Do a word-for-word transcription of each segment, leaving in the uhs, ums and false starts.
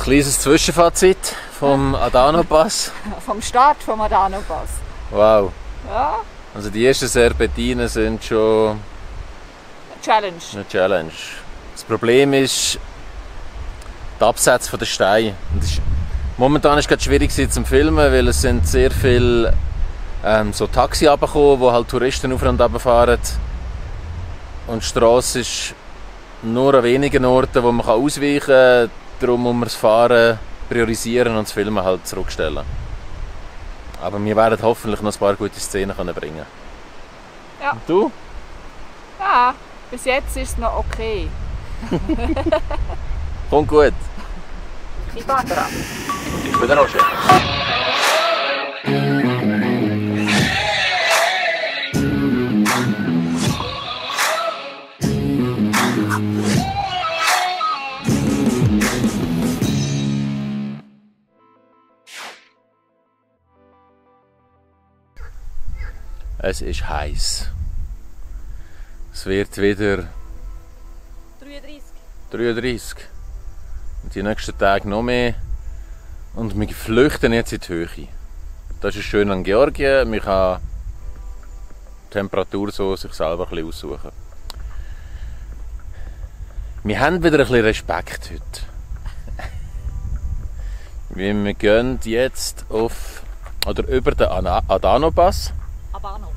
ein kleines Zwischenfazit vom Abano Pass. Vom Start vom Abano Pass. Wow. Ja. Also die ersten Serpentinen sind schon eine Challenge. Eine Challenge. Das Problem ist die Absätze der Steine. Momentan ist es gerade schwierig zum Filmen, weil es sind sehr viele ähm, so Taxi runtergekommen, wo halt Touristen auf und runterfahren. Und die Straße ist nur an wenigen Orten, wo man ausweichen kann. Darum muss man das Fahren priorisieren und das Filmen halt zurückstellen. Aber wir werden hoffentlich noch ein paar gute Szenen bringen. Ja. Und du? Ja, bis jetzt ist es noch okay. Kommt gut. Ich bin dran. Ich bin der Roger. Es ist heiß. Es wird wieder dreiunddreißig. dreiunddreißig. Und die nächsten Tage noch mehr. Und wir flüchten jetzt in die Höhe. Das ist schön an Georgien. Man kann die Temperatur so sich selber ein bisschen aussuchen. Wir haben wieder ein bisschen Respekt heute. Wir gehen jetzt auf oder über den Abano Pass. Abano.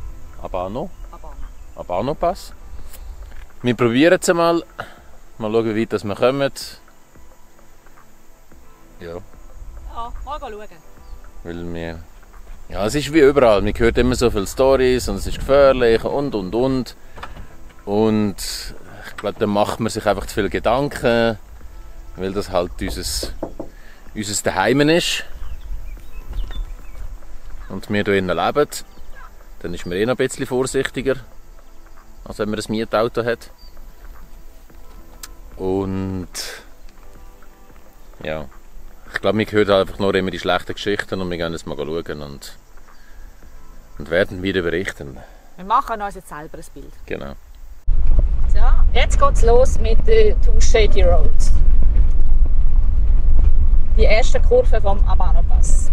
Abano. Abano. Abano Pass. Wir probieren es mal. Mal schauen, wie weit wir kommen. Ja. Ja, mal schauen. Weil wir, ja, es ist wie überall. Man hört immer so viele Storys und es ist gefährlich und und und. Und ich glaube, dann macht man sich einfach zu viele Gedanken, weil das halt unser, unser Daheim ist. Und wir hier drinnen leben. Dann ist man eh noch ein bisschen vorsichtiger, als wenn man ein Mietauto hat. Und ja, ich glaube, wir hören einfach nur immer die schlechten Geschichten und wir gehen jetzt mal schauen und, und werden wieder berichten. Wir machen uns jetzt selber ein Bild. Genau. So, jetzt geht es los mit der Tusheti Road. Die erste Kurve vom Abano Pass.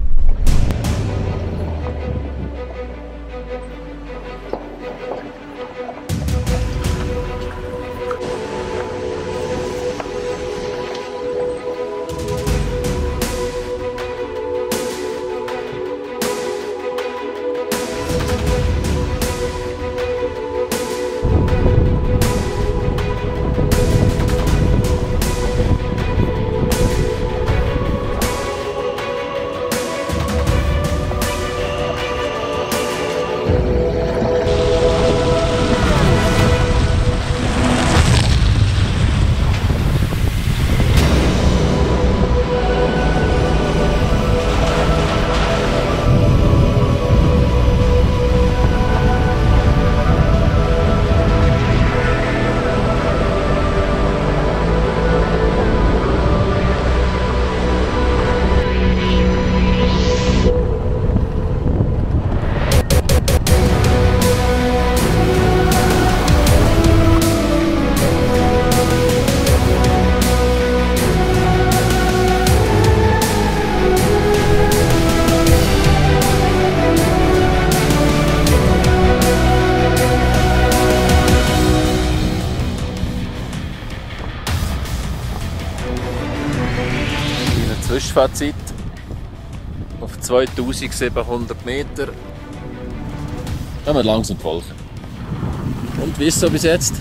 Zwischenfazit auf zweitausendsiebenhundert Meter. Kommen wir langsam folgen. Und wie ist es so bis jetzt?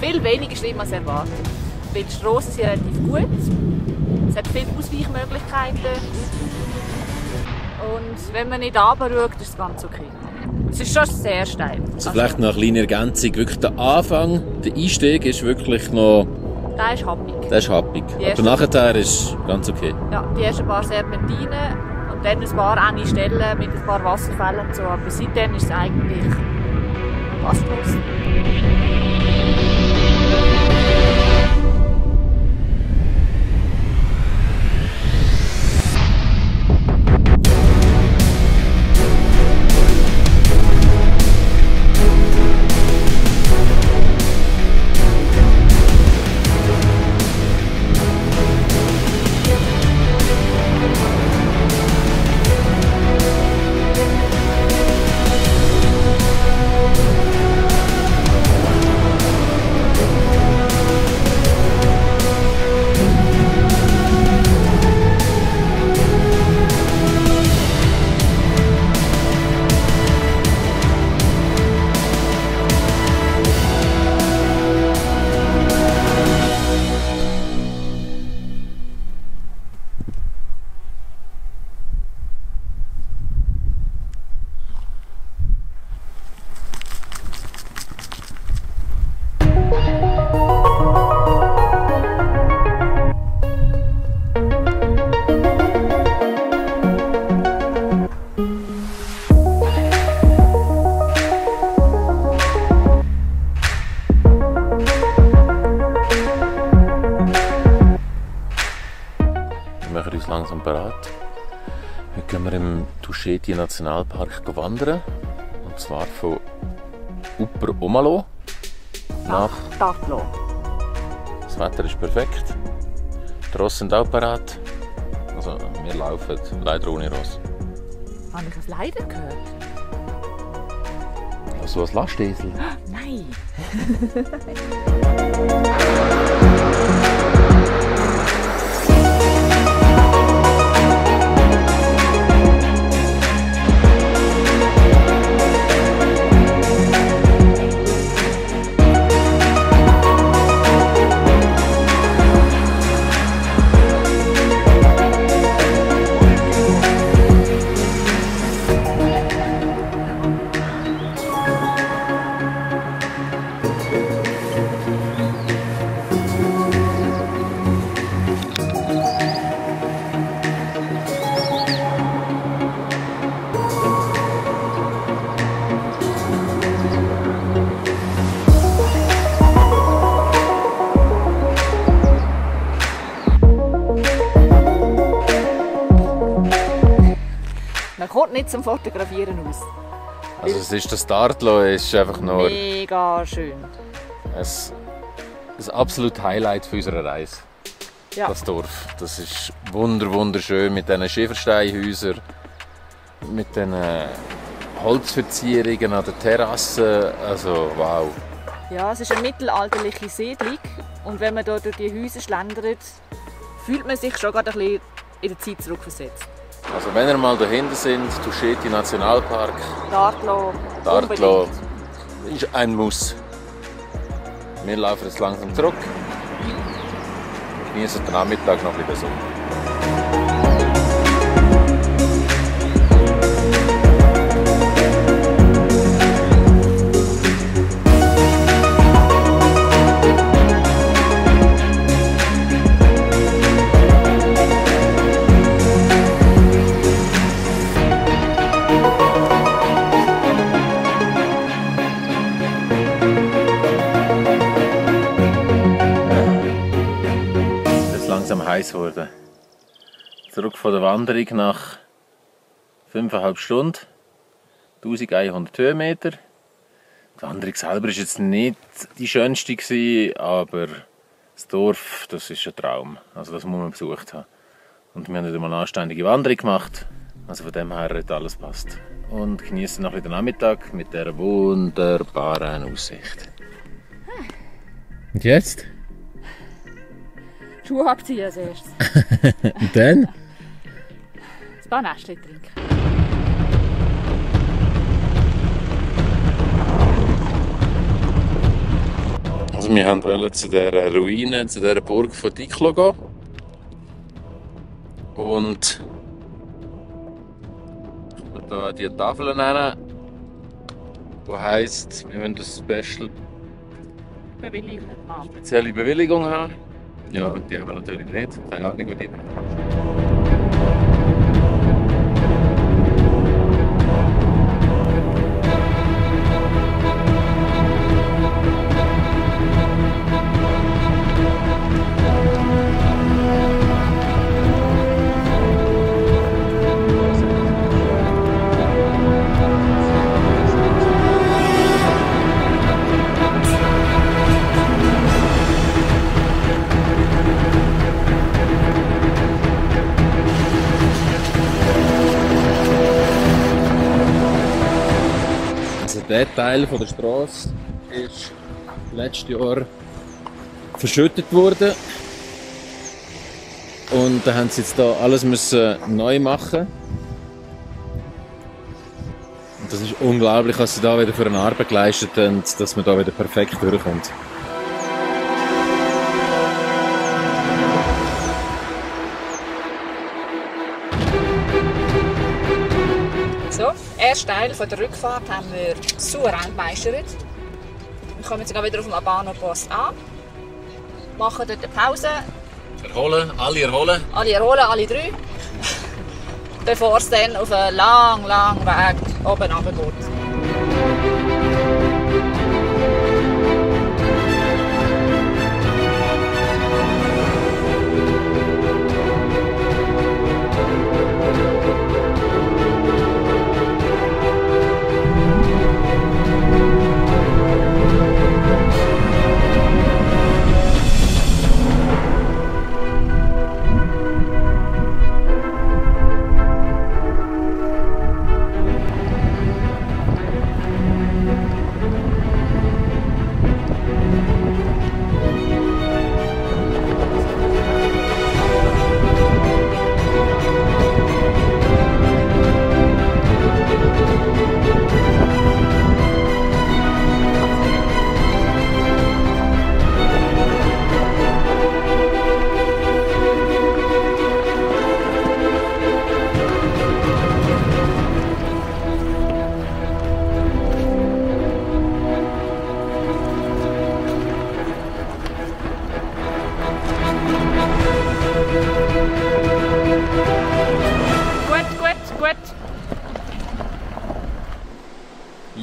Viel weniger schlimm als erwartet. Weil die Strassen sind relativ gut. Es hat viele Ausweichmöglichkeiten. Und wenn man nicht runter schaut, ist es ganz okay. Es ist schon sehr steil. Also vielleicht noch eine kleine Ergänzung. Wirklich der Anfang, der Einstieg ist wirklich noch. Der ist happig. Der ist happig. Aber nachher ist ganz okay. Ja, die ersten paar Serpentinen und dann ein paar enge Stellen mit ein paar Wasserfällen und so. Aber seitdem ist es eigentlich passlos. jetzt langsam bereit. Heute gehen wir im Tusheti Nationalpark wandern. Und zwar von Upper-Omalo nach Dartlo. Das Wetter ist perfekt. Die Rosse sind auch bereit. Also, wir laufen leider ohne Ross. Habe ich das leider gehört? So ein Lastesel? Nein! Kommt nicht zum Fotografieren aus. Also es ist das Dartlo ist einfach nur mega schön. Es ist ein absolutes Highlight für unsere Reise. Ja. Das Dorf, das ist wunder wunderschön mit diesen Schiefersteinhäusern, mit den Holzverzierungen an der Terrasse, also wow. Ja, es ist eine mittelalterliche Siedlung und wenn man hier durch die Häuser schlendert, fühlt man sich schon gerade ein bisschen in der Zeit zurückversetzt. Also wenn ihr mal dahinter sind, Tusheti Nationalpark, Dartlo, Dartlo ist ein Muss. Wir laufen jetzt langsam zurück und genießen den Nachmittag noch wieder so. Heiß wurde. Zurück von der Wanderung nach fünfeinhalb Stunden, eintausendeinhundert Höhenmeter. Die Wanderung selber war jetzt nicht die schönste gewesen, aber das Dorf, das ist ein Traum. Also das muss man besucht haben. Und wir haben wieder mal eine anständige Wanderung gemacht. Also von dem her hat alles passt. Und genießen noch wieder den Nachmittag mit dieser wunderbaren Aussicht. Und jetzt? Schuhe abziehen als erstes. Und dann? Ein paar Nestchen trinken. Also wir wollten zu dieser Ruine, zu dieser Burg von Diclo gehen. Und ich habe hier die Tafel nennen, die heisst, wir wollen das Special Bewilligung haben. Spezielle Bewilligung haben. Ja, die haben wir natürlich nicht. Keine Ahnung, wie die. Der Teil von der Straße ist letztes Jahr verschüttet worden und da haben sie jetzt da alles müssen neu machen. Und das ist unglaublich, was sie da wieder für eine Arbeit geleistet haben, dass man da wieder perfekt durchkommt. Im ersten Teil der Rückfahrt haben wir souverän gemeistert. Wir kommen jetzt wieder auf dem Abano Pass an, machen dort eine Pause. Erholen, alle erholen. Alle erholen, alle drei. Bevor es dann auf einen langen, langen Weg oben runter geht.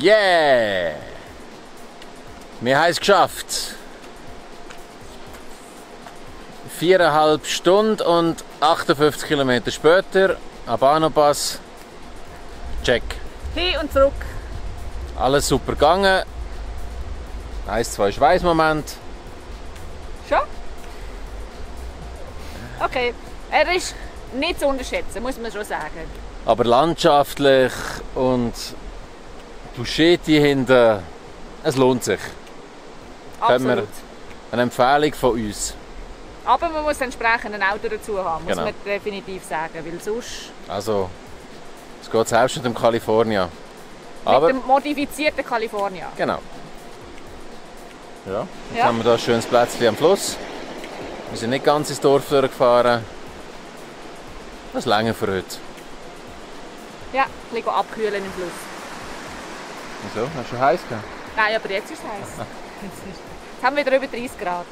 Yeah! Wir haben es geschafft. Viereinhalb Stunden und achtundfünfzig Kilometer später, Abano Pass, check. Hin und zurück. Alles super gegangen. Eins, zwei Schweißmomente. Schon? Okay, er ist nicht zu unterschätzen, muss man schon sagen. Aber landschaftlich und Tusheti hinten, es lohnt sich. Absolut. Wir eine Empfehlung von uns. Aber man muss entsprechend ein Auto dazu haben, muss genau. man definitiv sagen, weil sonst... Also, es geht selbst mit dem California. Aber mit dem modifizierten California. Genau. Ja, jetzt ja. haben wir hier ein schönes Plätzchen am Fluss. Wir sind nicht ganz ins Dorf durchgefahren. Das ist länger für heute. Ja, ein bisschen abkühlen im Fluss. Wieso? Hast du schon heiß gehabt? Nein, aber jetzt ist es heiß. Jetzt haben wir wieder über dreißig Grad.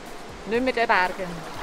Nicht mehr in den Bergen.